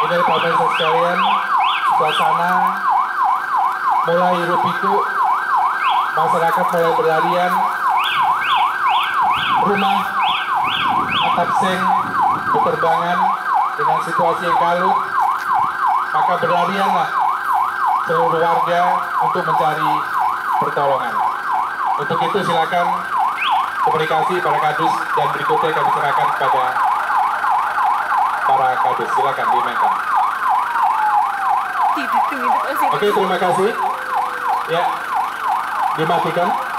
Benar pemirsa sekalian, suasana mulai hirup pikuk, masyarakat mulai berlarian, rumah atap seng berterbangan dengan situasi yang kalut, maka berlarianlah seluruh warga untuk mencari pertolongan. Untuk itu silakan komunikasi para kadus dan berikutnya kami serahkan kepada para kadus. Silakan dimainkan. Oke, terima kasih. Ya, dimatikan.